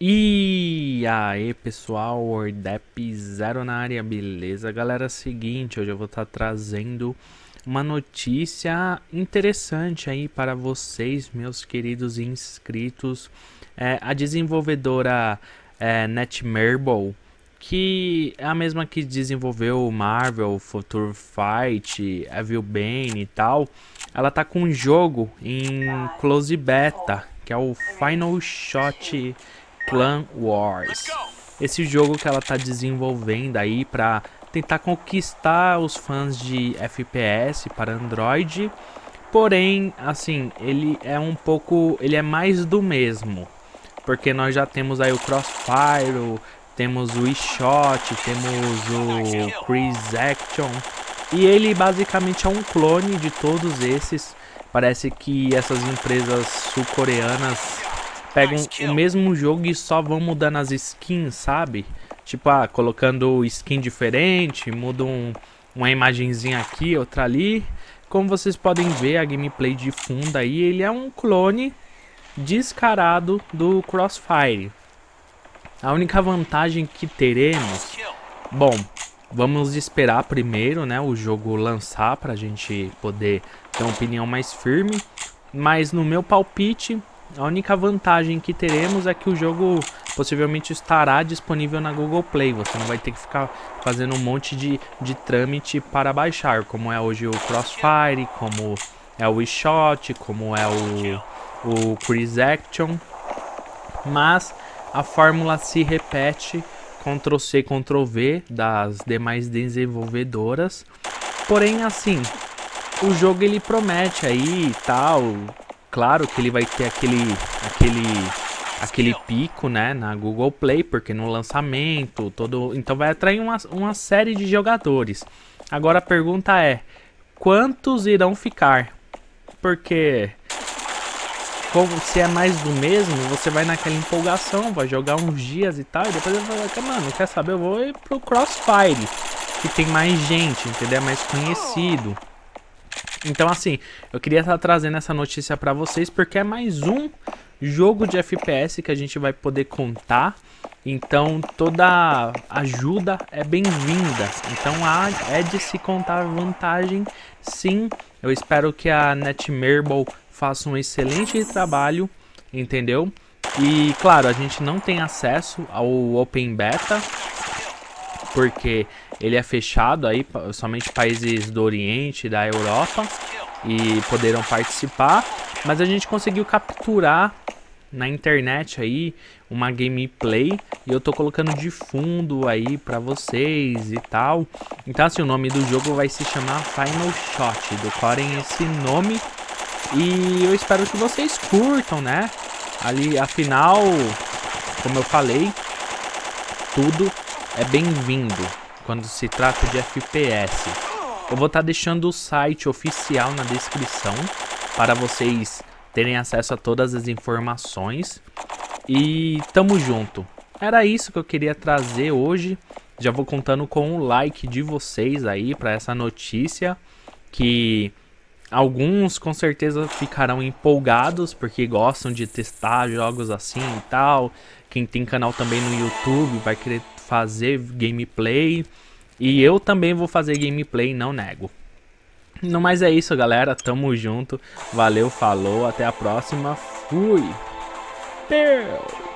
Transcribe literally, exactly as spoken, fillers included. E aí pessoal, Ordep zero na área, beleza? Galera, seguinte, hoje eu vou estar trazendo uma notícia interessante aí para vocês, meus queridos inscritos. É, a desenvolvedora é, Netmarble, que é a mesma que desenvolveu Marvel Future Fight, Evil Bane e tal, ela tá com um jogo em Close Beta, que é o Final Shot Clan Wars. Esse jogo que ela tá desenvolvendo aí para tentar conquistar os fãs de F P S para Android. Porém, assim, ele é um pouco, ele é mais do mesmo, porque nós já temos aí o Crossfire, o, temos o We Shoot, temos o Crisis Action, e ele basicamente é um clone de todos esses. Parece que essas empresas sul-coreanas pegam o mesmo jogo e só vão mudando as skins, sabe? Tipo, ah, colocando skin diferente, mudam um, uma imagenzinha aqui, outra ali. Como vocês podem ver, a gameplay de fundo aí, ele é um clone descarado do Crossfire. A única vantagem que teremos... Bom, vamos esperar primeiro, né, o jogo lançar pra gente poder ter uma opinião mais firme. Mas no meu palpite, a única vantagem que teremos é que o jogo possivelmente estará disponível na Google Play. Você não vai ter que ficar fazendo um monte de, de trâmite para baixar, como é hoje o Crossfire, como é o We Shoot, como é o, o Crisis Action. Mas a fórmula se repete, Ctrl-C, Ctrl-V das demais desenvolvedoras. Porém, assim, o jogo ele promete aí e tal. Claro que ele vai ter aquele, aquele, aquele pico, né, na Google Play, porque no lançamento, todo, então vai atrair uma, uma série de jogadores. Agora a pergunta é, quantos irão ficar? Porque... Como se é mais do mesmo, você vai naquela empolgação, vai jogar uns dias e tal, e depois vai falar, mano, quer saber, eu vou ir pro Crossfire, que tem mais gente, entendeu? É mais conhecido. Então, assim, eu queria estar trazendo essa notícia pra vocês, porque é mais um jogo de F P S que a gente vai poder contar. Então, toda ajuda é bem-vinda. Então, há, é de se contar vantagem, sim. Eu espero que a Netmarble faça um excelente trabalho, entendeu? E claro, a gente não tem acesso ao Open Beta, porque ele é fechado aí, somente países do Oriente, da Europa, e poderão participar. Mas a gente conseguiu capturar na internet aí uma gameplay, e eu tô colocando de fundo aí pra vocês e tal. Então, assim, o nome do jogo vai se chamar Final Shot, decorem esse nome. E eu espero que vocês curtam, né? Ali, afinal, como eu falei, tudo é bem-vindo quando se trata de F P S. Eu vou estar deixando o site oficial na descrição para vocês terem acesso a todas as informações. E tamo junto. Era isso que eu queria trazer hoje. Já vou contando com o like de vocês aí para essa notícia que... Alguns com certeza ficarão empolgados, porque gostam de testar jogos assim e tal. Quem tem canal também no YouTube vai querer fazer gameplay. E eu também vou fazer gameplay, não nego. No mais é isso, galera. Tamo junto. Valeu, falou. Até a próxima. Fui. Pew.